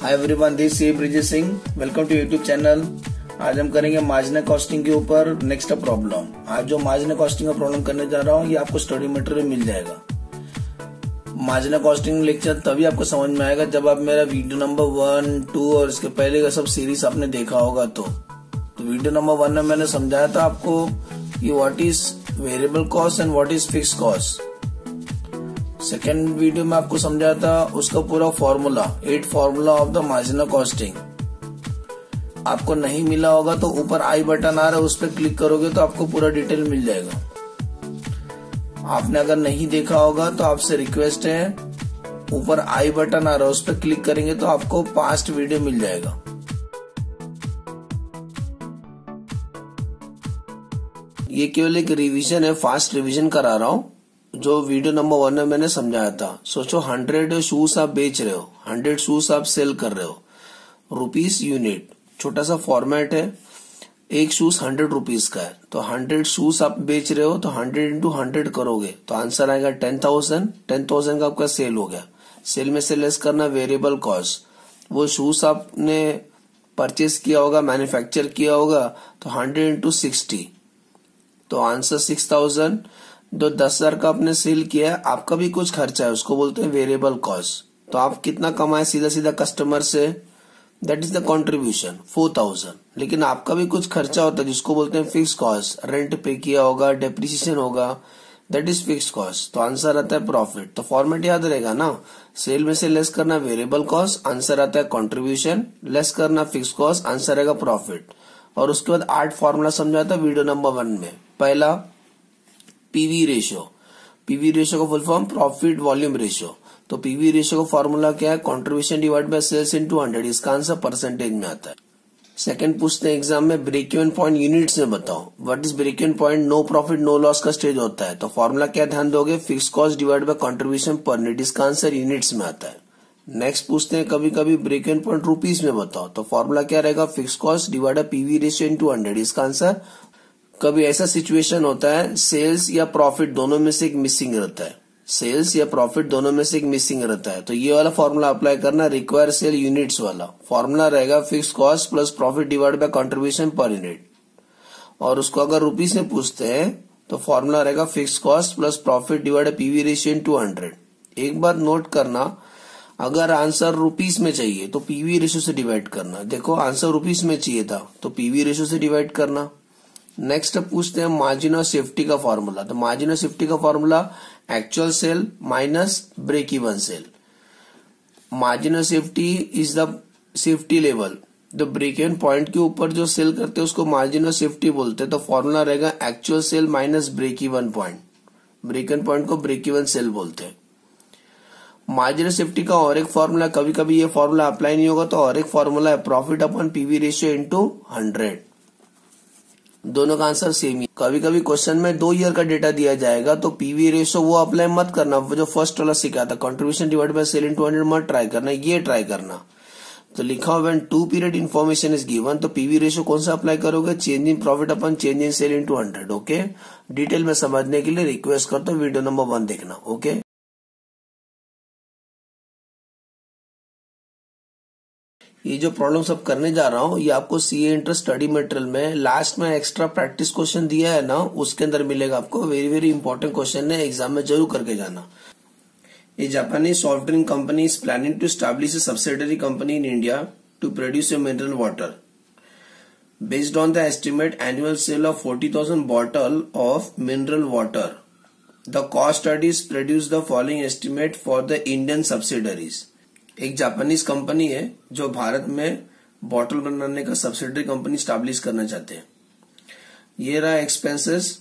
Hi everyone, this is Brijesh Singh, welcome to YouTube channel. आज हम करेंगे मार्जिनल कॉस्टिंग के ऊपर नेक्स्ट प्रॉब्लम। आज जो मार्जिनल कॉस्टिंग का प्रॉब्लम करने जा रहा हूँ, ये आपको स्टडी मटेरियल मिल जाएगा। मार्जिनल कॉस्टिंग लेक्चर तभी आपको समझ में आएगा जब आप मेरा वीडियो नंबर 1, 2 और इसके पहले का सब सीरीज आपने देखा होगा। तो वीडियो नंबर 1 में मैंने समझाया था आपको कि what is variable cost and what is fixed cost. Second video में आपको समझाया था उसका पूरा formula, 8 formula of the marginal costing. आपको नहीं मिला होगा तो ऊपर आई बटन आ रहा है, उस पर क्लिक करोगे तो आपको पूरा डिटेल मिल जाएगा। आपने अगर नहीं देखा होगा तो आपसे रिक्वेस्ट है, ऊपर आई बटन आ रहा है, उस पर क्लिक करेंगे तो आपको पास्ट वीडियो मिल जाएगा। ये केवल एक रिवीजन है, फास्ट रिवीजन करा रहा हूँ जो वीडियो नंबर 1 में मैंने समझाया था। सोचो 100 शूज आप बेच रहे हो, 100 शूज आप सेल कर रहे हो, रुपीस यूनिट, छोटा सा फॉर्मेट है। एक शूज 100 रुपीज का है, तो 100 शूज आप बेच रहे हो तो 100 into 100 करोगे तो आंसर आएगा 10,000। 10,000 का आपका सेल हो गया। सेल में से लेस करना वेरिएबल कॉस्ट। वो शूज आपने परचेस किया होगा, मैन्युफैक्चर किया होगा, तो 100 into 60 तो आंसर 6,000। जो 10,000 का आपने सेल किया है, आपका भी कुछ खर्चा है, उसको बोलते हैं वेरिएबल कॉस्ट। तो आप कितना कमाए सीधा सीधा कस्टमर से, दैट इज द कंट्रीब्यूशन, 4,000। लेकिन आपका भी कुछ खर्चा होता है जिसको बोलते हैं फिक्स्ड कॉस्ट। रेंट पे किया होगा, डेप्रिसिएशन होगा, दैट इज फिक्स्ड कॉस्ट। तो आंसर आता है प्रॉफिट। तो फॉर्मेट याद रहेगा ना, सेल में से लेस करना वेरिएबल कॉस्ट, आंसर आता है कॉन्ट्रीब्यूशन, लेस करना फिक्स्ड कॉस्ट, आंसर आएगा प्रॉफिट। और उसके बाद 8 फॉर्मूला समझाया था वीडियो नंबर 1 में। पहला पीवी रेशियो। पीवी रेशियो का full form profit volume ratio. तो पीवी रेशियो का फॉर्मूला क्या है, contribution divide by sales into 100। इसका आंसर परसेंटेज में आता है। सेकंड पूछते हैं एग्जाम में, ब्रेक इवन पॉइंट यूनिट्स में बताओ। What is break even point? No profit no loss का स्टेज होता है। तो फॉर्मूला क्या ध्यान दोगे, fix cost divide by contribution per unit. इसका आंसर यूनिट्स में आता है। नेक्स्ट पूछते हैं कभी कभी ब्रेक इवन पॉइंट रुपीज में बताओ। तो फॉर्मूला क्या रहेगा, fix cost divide by PV ratio into 100। इसका आंसर, कभी ऐसा सिचुएशन होता है सेल्स या प्रॉफिट दोनों में से एक मिसिंग रहता है, सेल्स या प्रॉफिट दोनों में से एक मिसिंग रहता है, तो ये वाला फॉर्मूला अप्लाई करना, रिक्वायर सेल यूनिट्स वाला। फॉर्मूला रहेगा fixed cost plus profit divide by contribution per unit. और उसको अगर रुपीज में पूछते हैं तो फॉर्मूला रहेगा fixed cost plus profit divide PV ratio in 200। एक बार नोट करना, अगर आंसर रुपीस में चाहिए तो पीवी रेशियो से डिवाइड करना। देखो आंसर रुपीस में चाहिए था तो पीवी रेशियो से डिवाइड करना। नेक्स्ट पूछते हैं मार्जिन ऑफ सेफ्टी का फॉर्मूला। तो मार्जिन ऑफ सेफ्टी का formula actual sale minus break even sale. Margin of safety is the safety level. तो ब्रेक इवन पॉइंट के ऊपर जो सेल करते हैं उसको मार्जिन ऑफ सेफ्टी बोलते हैं। तो फॉर्मूला रहेगा actual sale minus break even point. Break even point को ब्रेक इवन सेल बोलते हैं। मार्जिन ऑफ सेफ्टी का और एक फॉर्मूला, कभी कभी ये फॉर्मूला अप्लाई नहीं होगा तो और एक फॉर्मूला है profit upon PV ratio into 100। दोनों का आंसर सेम ही। कभी कभी क्वेश्चन में 2 ईयर का डेटा दिया जाएगा तो पीवी रेशियो वो अप्लाई मत करना, वो जो फर्स्ट वाला सीखा था contribution divide by sale in 200 मत ट्राई करना, ये ट्राई करना। तो लिखा when 2 period information is given, तो पीवी रेशियो कौन सा अप्लाई करोगे, change in profit upon change in sale in 200। Okay, detail में समझने के लिए रिक्वेस्ट करता हूँ वीडियो नंबर 1 देखना। ओके, ये जो प्रॉब्लम सब करने जा रहा हूँ ये आपको सीए इंटरेस्ट स्टडी मटेरियल में लास्ट में एक्स्ट्रा प्रैक्टिस क्वेश्चन दिया है ना, उसके अंदर मिलेगा आपको। वेरी वेरी इंपॉर्टेंट क्वेश्चन है, एग्जाम में जरूर करके जाना। ये Japanese soft drink company is planning to establish a subsidiary company in India to produce a mineral water. Based on the estimate annual sale of 40,000 bottle of mineral water, the cost studies produce the following estimate for the Indian subsidiaries. एक Japanese company है जो भारत में bottle बनाने का subsidiary company establish करना चाहते हैं। ये रहा एक्सपेंसेस,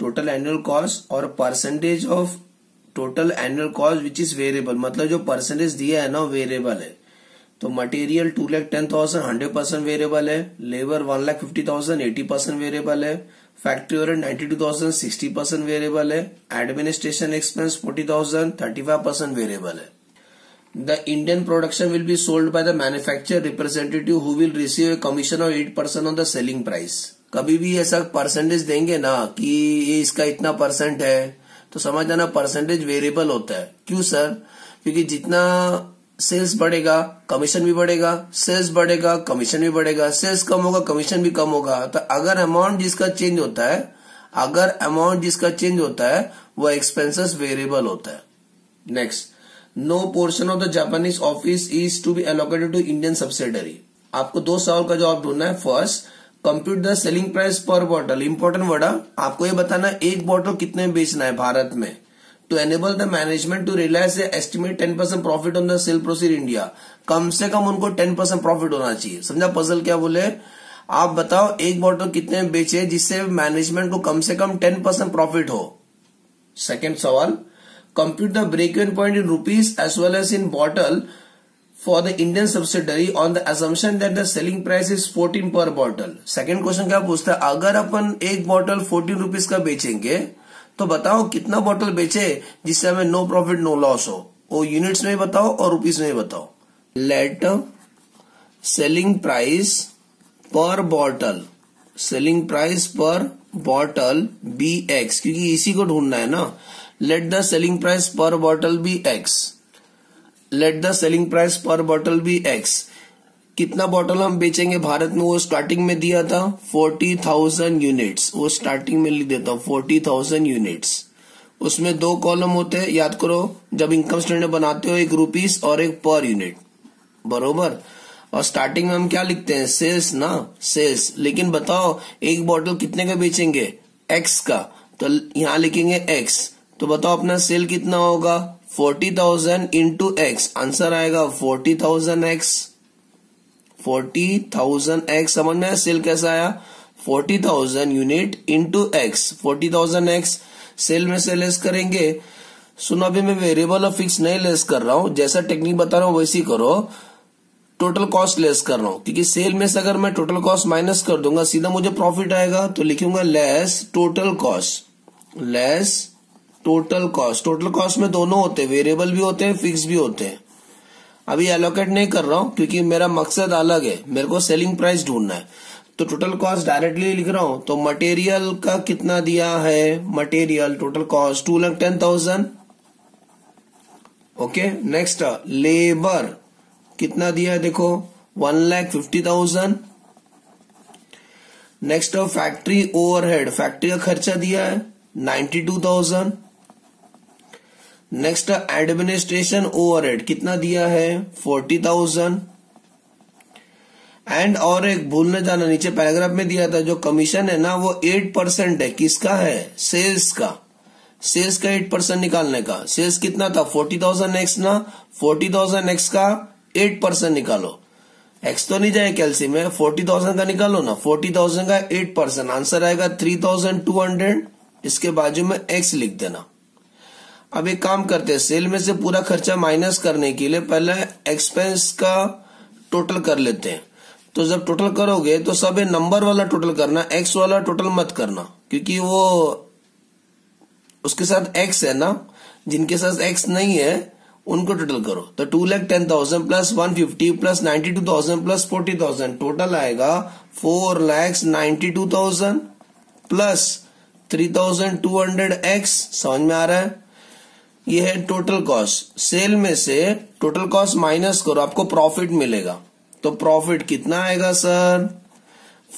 टोटल एनुअल कॉस्ट और percentage of total annual cost which is variable, मतलब जो परसेंटेज दिया है ना वेरिएबल है। तो मटेरियल 2,10,000 100% वेरिएबल है, लेबर 1,50,000 80% वेरिएबल है, फैक्ट्री ओवर 92,000 60% वेरिएबल है, एडमिनिस्ट्रेशन एक्सपेंस 40,000 35% वेरिएबल है। The Indian production will be sold by the manufacturer representative who will receive a commission of 8% on the selling price. कभी भी ऐसा percentage देंगे ना कि ये इसका इतना परसेंट है, तो समझ जाना परसेंटेज वेरिएबल होता है। क्यों सर? क्योंकि जितना सेल्स बढ़ेगा कमीशन भी बढ़ेगा, सेल्स बढ़ेगा कमीशन भी बढ़ेगा, सेल्स कम होगा कमीशन भी कम होगा। तो अगर अमाउंट जिसका चेंज होता है, अगर अमाउंट जिसका चेंज होता है वह एक्सपेंसेस वेरिएबल होता है। Next, no portion of the Japanese office is to be allocated to Indian subsidiary. आपको दो सवाल का जवाब ढूंढना है। First, compute the selling price per bottle. Important word, आपको ये बताना है एक बॉटल कितने में बेचना है भारत में। To enable the management to realize the estimate 10% profit on the sale proceed India, कम से कम उनको 10% प्रॉफिट होना चाहिए। समझा पजल क्या बोले? आप बताओ एक बॉटल कितने बेचे जिससे मैनेजमेंट को कम से कम 10% प्रॉफिट हो। सेकेंड सवाल, compute the break even point in rupees as well as in bottle for the Indian subsidiary on the assumption that the selling price is 14 per bottle. Second question क्या पूछता है, अगर अपन एक बॉटल 14 रुपीज का बेचेंगे तो बताओ कितना बॉटल बेचे जिससे हमें नो प्रॉफिट नो लॉस हो। वो यूनिट्स में बताओ और रुपीस में बताओ। Let selling price per bottle, selling price per bottle be X, क्योंकि इसी को ढूंढना है ना। Let the selling price per bottle be X, let the selling price per bottle be X. कितना बॉटल हम बेचेंगे भारत में, वो स्टार्टिंग में दिया था 40,000 यूनिट्स। वो स्टार्टिंग में लिख देता हूँ 40,000 यूनिट्स। उसमें दो कॉलम होते हैं, याद करो जब इनकम स्टेटमेंट बनाते हो, एक रुपीस और एक पर यूनिट, बरोबर। और स्टार्टिंग में हम क्या लिखते हैं, सेल्स ना, सेल्स। लेकिन बताओ एक बॉटल कितने का बेचेंगे, एक्स का, तो यहाँ लिखेंगे एक्स। तो बताओ अपना सेल कितना होगा, 40,000 इंटू एक्स, आंसर आएगा 40,000 एक्स। 40,000 एक्स, समझ में सेल कैसा आया, 40,000 unit into X, 40,000 X. Sale में से लेस करेंगे, सुनो अभी मैं वेरिएबल और फिक्स नहीं लेस कर रहा हूं, जैसा टेक्निक बता रहा हूं वैसी करो, टोटल कॉस्ट लेस कर रहा हूं, क्योंकि सेल में से अगर मैं टोटल कॉस्ट माइनस कर दूंगा सीधा मुझे प्रॉफिट आएगा। तो लिखूंगा less total cost, less total cost. Total cost में दोनों होते हैं, वेरिएबल भी होते हैं फिक्स भी होते हैं। अभी एलोकेट नहीं कर रहा हूं क्योंकि मेरा मकसद अलग है, मेरे को सेलिंग प्राइस ढूंढना है। तो टोटल कॉस्ट डायरेक्टली लिख रहा हूं। तो मटेरियल का कितना दिया है, material total cost 2,10,000, okay. Next labour कितना दिया है, देखो 1,50,000। नेक्स्ट फैक्ट्री ओवरहेड, फैक्ट्री का खर्चा दिया है 92,000। नेक्स्ट एडमिनिस्ट्रेशन ओवरहेड कितना दिया है, 40,000। एंड और एक भूलने जाना, नीचे पैराग्राफ में दिया था जो कमीशन है ना वो 8% है, किसका है, सेल्स का। सेल्स का 8% निकालने का, सेल्स कितना था 40,000 एक्स ना, 40,000 एक्स का 8% निकालो, एक्स तो नहीं जाए कैलसी में, 40,000 का निकालो ना, 40,000 का 8%, आंसर आएगा 3,200। इसके बाजू में एक्स लिख देना। अब एक काम करते हैं, सेल में से पूरा खर्चा माइनस करने के लिए पहले एक्सपेंस का टोटल कर लेते हैं। तो जब टोटल करोगे तो सब नंबर वाला टोटल करना, एक्स वाला टोटल मत करना, क्योंकि वो उसके साथ एक्स है ना, जिनके साथ एक्स नहीं है उनको टोटल करो। तो 2,10,000 प्लस 150 प्लस 92,000 प्लस 40,000, टोटल आएगा 4,92,000 प्लस 3,200 एक्स। समझ में आ रहा है, ये है टोटल कॉस्ट। सेल में से टोटल कॉस्ट माइनस करो, आपको प्रॉफिट मिलेगा। तो प्रॉफिट कितना आएगा sir,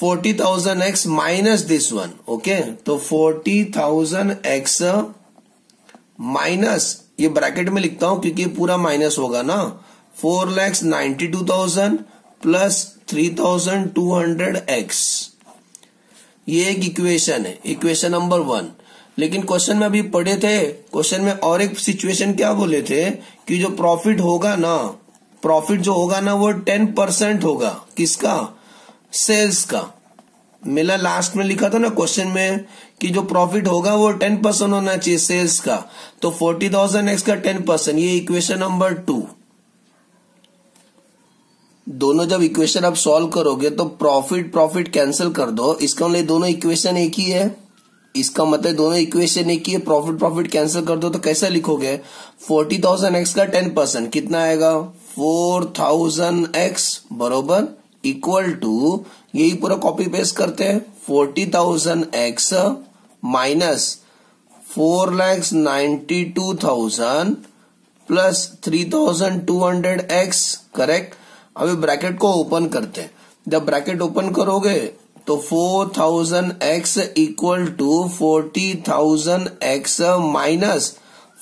40,000 X minus this one, okay. तो 40,000 एक्स माइनस, ये ब्रैकेट में लिखता हूं क्योंकि पूरा माइनस होगा ना, 4,92,000 प्लस 3,200 एक्स। ये एक इक्वेशन है, इक्वेशन नंबर 1। लेकिन क्वेश्चन में अभी पढ़े थे, क्वेश्चन में और एक सिचुएशन क्या बोले थे कि जो प्रॉफिट होगा ना, प्रॉफिट जो होगा ना वो 10% होगा, किसका, सेल्स का। मिला, लास्ट में लिखा था ना क्वेश्चन में कि जो प्रॉफिट होगा वो 10% होना चाहिए सेल्स का। तो 40,000 एक्स का 10%, ये इक्वेशन नंबर 2। दोनों जब इक्वेशन आप सॉल्व करोगे तो प्रॉफिट प्रॉफिट कैंसिल कर दो, इसका मतलब दोनों इक्वेशन एक ही है, इसका मतलब दोनों इक्वेशन एक ही, प्रॉफिट प्रॉफिट कैंसिल कर दो। तो कैसा लिखोगे, 40,000 एक्स का 10% कितना आएगा, 4,000 एक्स बरोबर इक्वल टू, यही पूरा कॉपी पेस्ट करते हैं, 40,000 X minus 4,92,000 plus 3200x, correct. अभी ब्रैकेट को ओपन करते हैं, जब ब्रैकेट ओपन करोगे तो 4000x equal to 40,000x minus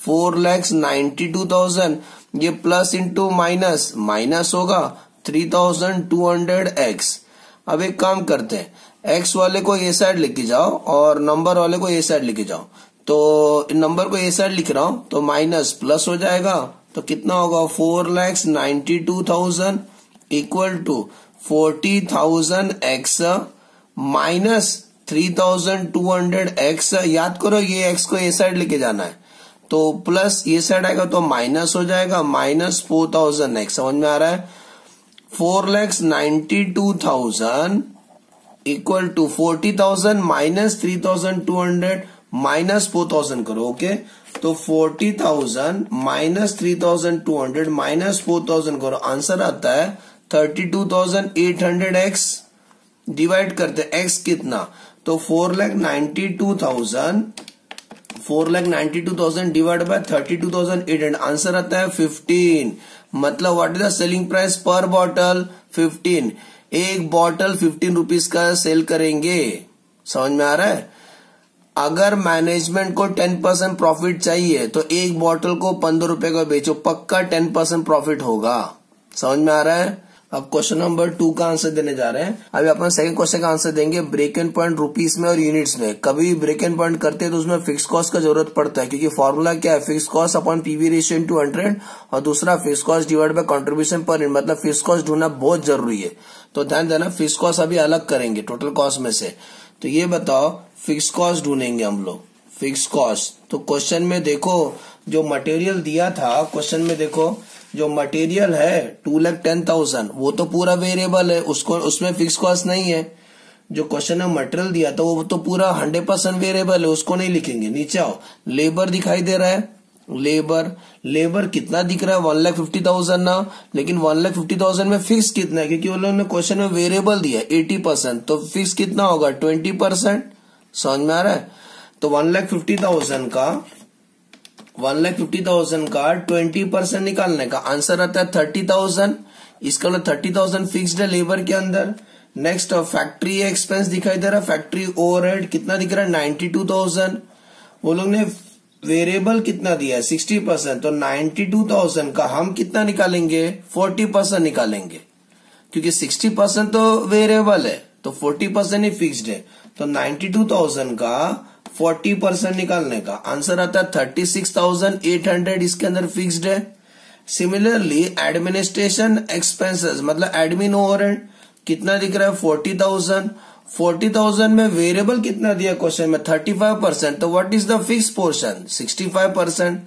4,92,000, ये प्लस इंटू माइनस माइनस होगा 3200x। अब एक काम करते हैं, x वाले को ये साइड लिख के जाओ और नंबर वाले को ये साइड लिख के जाओ, तो नंबर को ये साइड लिख रहा हूं तो माइनस प्लस हो जाएगा, तो कितना होगा 4,92,000 equal to 40,000x minus 3,200x। याद करो ये x को ये साइड लेके जाना है, तो प्लस ये साइड आएगा तो माइनस हो जाएगा माइनस 4,000x। समझ में आ रहा है, 4,92,000 इक्वल टू 40,000 माइनस 3,200 माइनस 4,000 करो, ओके। तो 40,000 माइनस 3,200 माइनस 4,000 करो, आंसर आता है 32,800x। डिवाइड करते x कितना, तो 4,92,000 डिवाइड बाय 32,800, आंसर आता है 15। मतलब what is the selling price per bottle, 15। एक बॉटल 15 रुपीज का सेल करेंगे। समझ में आ रहा है, अगर मैनेजमेंट को 10% प्रॉफिट चाहिए तो एक बॉटल को 15 रुपए का बेचो, पक्का 10% प्रॉफिट होगा। समझ में आ रहा है। अब क्वेश्चन नंबर 2 का आंसर देने जा रहे हैं। अभी अपन सेकंड क्वेश्चन का आंसर देंगे ब्रेक एंड पॉइंट रुपीस में और यूनिट्स में। कभी ब्रेक एंड पॉइंट करते हैं तो उसमें फिक्स कॉस्ट का जरूरत पड़ता है, क्योंकि फॉर्मूला क्या है, fix cost upon PV ratio into 100, और दूसरा fix cost divide by contribution per unit. मतलब फिक्स कॉस्ट ढूंढना बहुत जरूरी है, तो ध्यान देना। फिक्स कॉस्ट अभी अलग करेंगे टोटल कॉस्ट में से, तो ये बताओ फिक्स कॉस्ट ढूंढेंगे हम लोग, फिक्स कॉस्ट। तो क्वेश्चन में देखो जो मटेरियल दिया था, क्वेश्चन में देखो जो मटेरियल है 2,10,000, वो तो पूरा वेरिएबल है, उसको उसमें फिक्स कॉस्ट नहीं है। जो क्वेश्चन में मटेरियल दिया था वो तो पूरा 100% वेरिएबल है, उसको नहीं लिखेंगे। नीचे आओ, लेबर दिखाई दे रहा है, लेबर कितना दिख रहा है 1,50,000 ना, लेकिन 1,50,000 में फिक्स कितना है, क्योंकि उन्होंने क्वेश्चन में वेरिएबल दिया 80%, तो फिक्स कितना होगा 20%। समझ में आ रहा है, तो 1,50,000 का 20% निकालने का, आंसर आता है 30,000। इसका मतलब 30,000 फिक्स्ड है लेबर के अंदर। नेक्स्ट फैक्ट्री एक्सपेंस दिखाई दे रहा है, फैक्ट्री ओवरहेड कितना दिख रहा है 92,000, वो लोग ने वेरिएबल कितना दिया है 60%, तो 92,000 का हम कितना निकालेंगे 40% निकालेंगे, क्योंकि 60% तो वेरिएबल है तो 40% ही फिक्स्ड है, तो 92,000 का 40% निकालने का आंसर आता है 36,800, इसके अंदर फिक्स्ड है। सिमिलरली एडमिनिस्ट्रेशन एक्सपेंसेस मतलब एडमिन ओवरहेड कितना दिख रहा है 40,000, 40,000 में वेरिएबल कितना दिया क्वेश्चन में 35%, तो what is the fix portion 65%,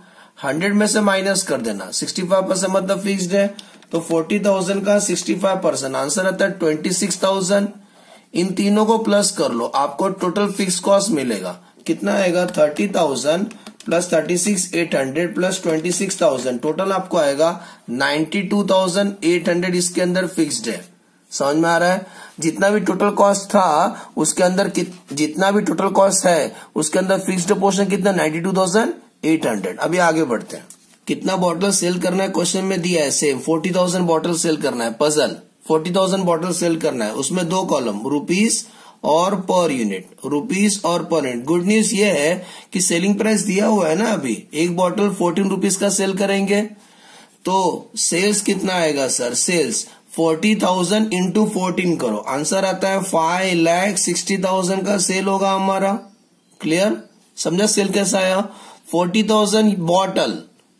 100 में से माइनस कर देना, 65% मतलब फिक्स्ड है, तो 40,000 का 65% आंसर आता है 26,000। इन तीनों को प्लस कर लो, आपको टोटल फिक्स कॉस्ट मिलेगा, कितना आएगा 30,000 प्लस 36,800 प्लस 26,000, टोटल आपको आएगा 92,800, इसके अंदर फिक्स्ड है। समझ में आ रहा है, जितना भी टोटल कॉस्ट था उसके अंदर जितना भी टोटल कॉस्ट है उसके अंदर फिक्स्ड पोर्शन कितना 92,800। अभी आगे बढ़ते हैं, कितना बॉटल सेल करना है क्वेश्चन में दिया है, सेम 40,000 बॉटल सेल करना है, पजल 40,000 बॉटल सेल करना है, उसमें दो कॉलम रुपीस और पर यूनिट, रुपीस और पर यूनिट। गुड न्यूज ये है कि सेलिंग प्राइस दिया हुआ है ना, अभी एक बॉटल 14 रुपीज का सेल करेंगे, तो सेल्स कितना आएगा सर, सेल्स 40,000 इंटू 14 करो, आंसर आता है 5,60,000 का सेल होगा हमारा। क्लियर, समझा सेल कैसा आया, 40,000 बॉटल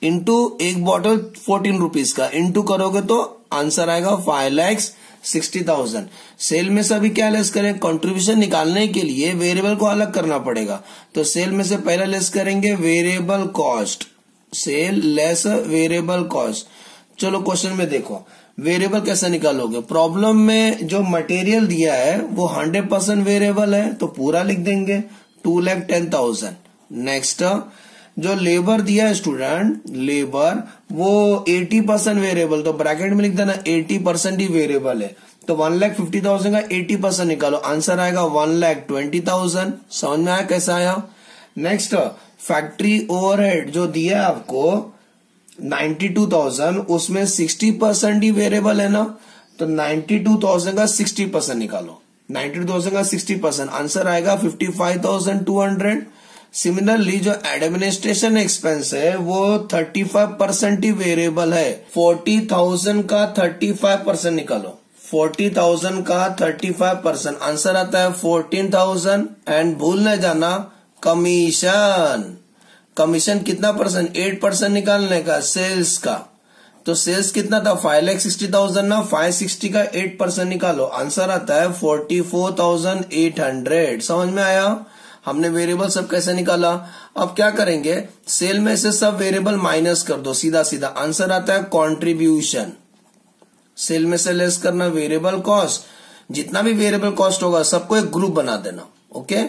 इंटू एक बॉटल 14 रुपीज का इंटू करोगे तो आंसर आएगा 5,60,000। सेल में से अभी क्या लेस करें, कंट्रीब्यूशन निकालने के लिए वेरिएबल को अलग करना पड़ेगा, तो सेल में से पहले लेस करेंगे variable cost, sale less variable cost. चलो क्वेश्चन में देखो वेरिएबल कैसे निकालोगे, प्रॉब्लम में जो मटेरियल दिया है वो 100% वेरिएबल है तो पूरा लिख देंगे 2,10,000। नेक्स्ट जो लेबर दिया है स्टूडेंट, लेबर वो 80% वेरिएबल, तो ब्रैकेट में लिख देना 80% ही वेरिएबल है, तो 1,50,000 का 80% निकालो, आंसर आएगा 1,20,000। समझ में आया कैसा आया। नेक्स्ट फैक्ट्री ओवरहेड जो दिया है आपको 92,000 उसमें 60% ही वेरिएबल है ना, तो 92,000 का 60% निकालो, 92,000 का 60% आंसर आएगा 55,200। सिमिलरली जो एडमिनिस्ट्रेशन एक्सपेंस है वो 35% ही वेरिएबल है, 40,000 का 35% निकालो, 40,000 का 35% आंसर आता है 14,000। एंड भूल न जाना कमीशन, कमीशन कितना परसेंट, 8% निकालने का सेल्स का, तो सेल्स कितना था 5,60,000 ना, 560 का 8% निकालो, आंसर आता है 44,800। समझ में आया हमने वेरिएबल सब कैसे निकाला। अब क्या करेंगे, सेल में से सब वेरिएबल माइनस कर दो सीधा सीधा, आंसर आता है कंट्रीब्यूशन। सेल में से लेस करना वेरिएबल कॉस्ट, जितना भी वेरिएबल कॉस्ट होगा सबको एक ग्रुप बना देना, ओके,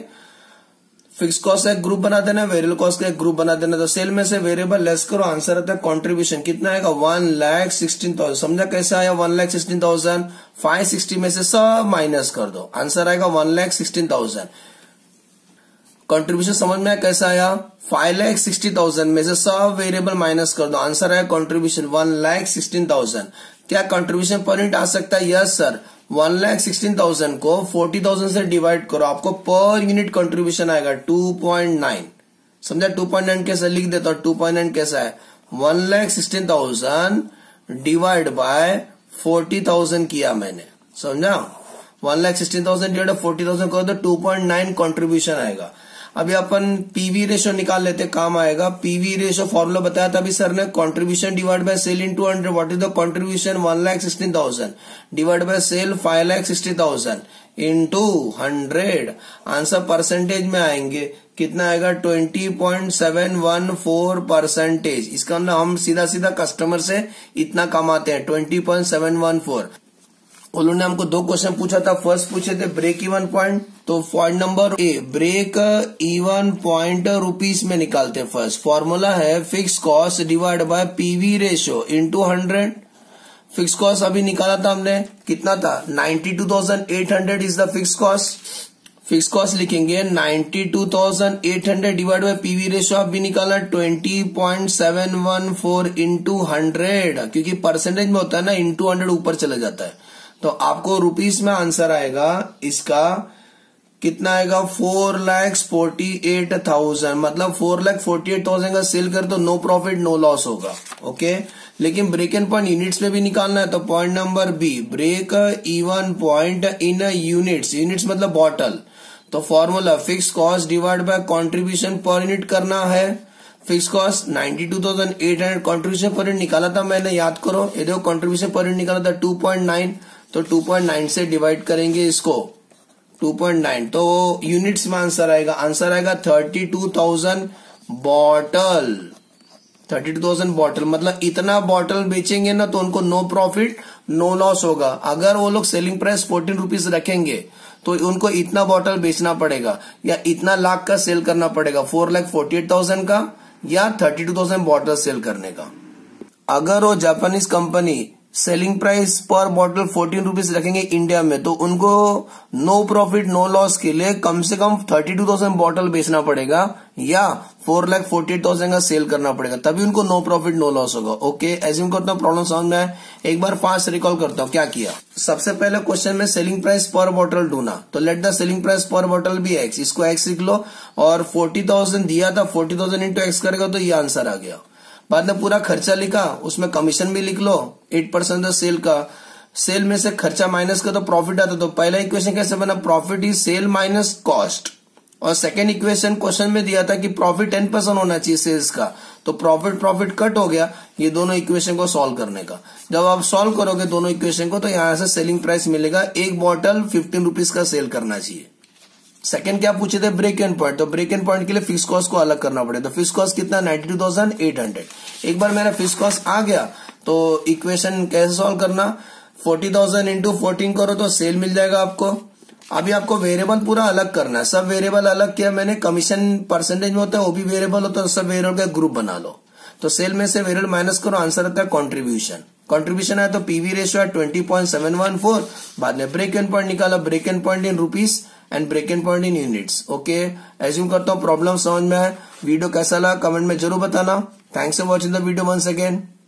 फिक्स कॉस्ट का एक ग्रुप बना देना, वेरिएबल कॉस्ट का एक ग्रुप बना देना, तो सेल में से वेरिएबल लेस करो, आंसर आता है कंट्रीब्यूशन। कितना आएगा 1,16,000, समझा कैसे आया 1,16,000, 560 में से सब माइनस कर दो, आंसर आएगा 1,16,000। कंट्रीब्यूशन समझ में आया कैसे आया, 5,60,000 में से सब वेरिएबल माइनस कर दो, आंसर आया कंट्रीब्यूशन 1,16,000। क्या कंट्रीब्यूशन पर यूनिट आ सकता है, यस सर, 1,16,000 को 40,000 से डिवाइड करो, आपको पर यूनिट कंट्रीब्यूशन आएगा 2.9, समझा 2.9 कैसे लिख देता हूं, 2.9 कैसा है 1,16,000 डिवाइड बाय 40,000 किया मैंने, समझा 1,16,000 डिवाइड 40,000 करो तो 2.9 कंट्रीब्यूशन आएगा। अभी अपन पीवी रेशो निकाल लेते काम आएगा, पीवी रेशो फॉर्मूला बताया था अभी सर ने, contribution divide by sale in 200, what is the contribution 1,16,000 divide by sale 5,60,000 in 200, answer percentage में आएंगे, कितना आएगा 20.714%। इसका ना हम सीधा सीधा कस्टमर से इतना कमाते हैं 20.714। उन्होंने हमको दो क्वेश्चन पूछा था, फर्स्ट पूछे थे ब्रेक इवन पॉइंट, तो point number A break even point rupees में निकालते हैं। फर्स्ट फॉर्मूला है fix cost divide by PV ratio into 100। Fix cost अभी निकाला था हमने, कितना था 92,800 is the fix cost. Fix cost लिखेंगे 92,800 डिवाइड बाय पीवी रेशियो, आप भी निकाला 20.714 इनटू 100, क्योंकि परसेंटेज में होता है ना इनटू 100 ऊपर चला जाता है, तो आपको रुपीस में आंसर आएगा इसका, कितना आएगा 4,48,000, मतलब 4,48,000 का सेल कर दो, नो प्रॉफिट नो लॉस होगा, ओके। लेकिन ब्रेक एंड पॉइंट यूनिट्स में भी निकालना है, तो point number B break even point in units, units मतलब बॉटल, तो formula fix cost divide by contribution per unit करना है। Fix cost 92,800, contribution per unit निकाला था मैंने, याद करो, ये देखो कंट्रीब्यूशन पर यूनिट निकाला था 2.9, तो 2.9 से डिवाइड करेंगे इसको, 2.9 तो यूनिट्स में आंसर आएगा, 32,000 बॉटल, 32,000 बॉटल, मतलब इतना बॉटल बेचेंगे ना तो उनको नो प्रॉफिट नो लॉस होगा। अगर वो लोग सेलिंग प्राइस 14 रुपीज रखेंगे तो उनको इतना बॉटल बेचना पड़ेगा, या इतना लाख का सेल करना पड़ेगा 4,48,000 का, या 32,000 बॉटल सेल करने का। अगर वो Japanese company selling price per bottle 14 rupees रखेंगे इंडिया में, तो उनको नो प्रॉफिट नो लॉस के लिए कम से कम 32,000 बॉटल बेचना पड़ेगा, या 4,48,000 का सेल करना पड़ेगा, तभी उनको नो प्रॉफिट नो लॉस होगा, ओके। एज्यूम करता हूँ प्रॉब्लम समझ में आया, एक बार फास्ट रिकॉल करता हूँ क्या किया। सबसे पहले क्वेश्चन में सेलिंग प्राइस पर बॉटल ढूंढा, तो let the selling price per bottle be x, इसको एक्स लिख लो, और 40,000 दिया था, 40,000 इंटू एक्स करेगा तो ये आंसर आ गया। बाद में पूरा खर्चा लिखा, उसमें कमीशन भी लिख लो 8% सेल का, सेल में से खर्चा माइनस का तो प्रॉफिट आता, तो पहला इक्वेशन कैसे बना, profit is sale minus cost, और सेकेंड इक्वेशन क्वेश्चन में दिया था कि प्रॉफिट 10% होना चाहिए सेल्स का, तो प्रॉफिट प्रॉफिट कट हो गया, ये दोनों इक्वेशन को सॉल्व करने का। जब आप सॉल्व करोगे दोनों इक्वेशन को, तो यहां से सेलिंग प्राइस मिलेगा, एक बॉटल 15 रुपीज का सेल करना चाहिए। सेकंड क्या पूछे थे, ब्रेक एंड पॉइंट, तो ब्रेक एंड पॉइंट के लिए फिक्स कॉस्ट को अलग करना पड़ेगा, तो फिक्स कॉस्ट कितना 92,800। एक बार मेरा फिक्स कॉस्ट आ गया तो इक्वेशन कैसे सॉल्व करना, 40,000 इंटू 14 करो तो सेल मिल जाएगा आपको। अभी आपको वेरिएबल पूरा अलग करना है, सब वेरिएबल अलग किया मैंने, कमीशन परसेंटेज में होता है वो भी वेरिएबल होता है, सब वेरिएबल का ग्रुप बना लो, तो सेल में से वेरिएबल माइनस करो, आंसर आता है कॉन्ट्रीब्यूशन। कंट्रीब्यूशन है तो पीवी रेशियो 20.714, बाद में ब्रेक एंड पॉइंट निकाला, break and point in rupees and break and point in units, okay. Assume करता हूँ प्रॉब्लम समझ में है, वीडियो कैसा लगा कमेंट में जरूर बताना। Thanks for watching the video once again.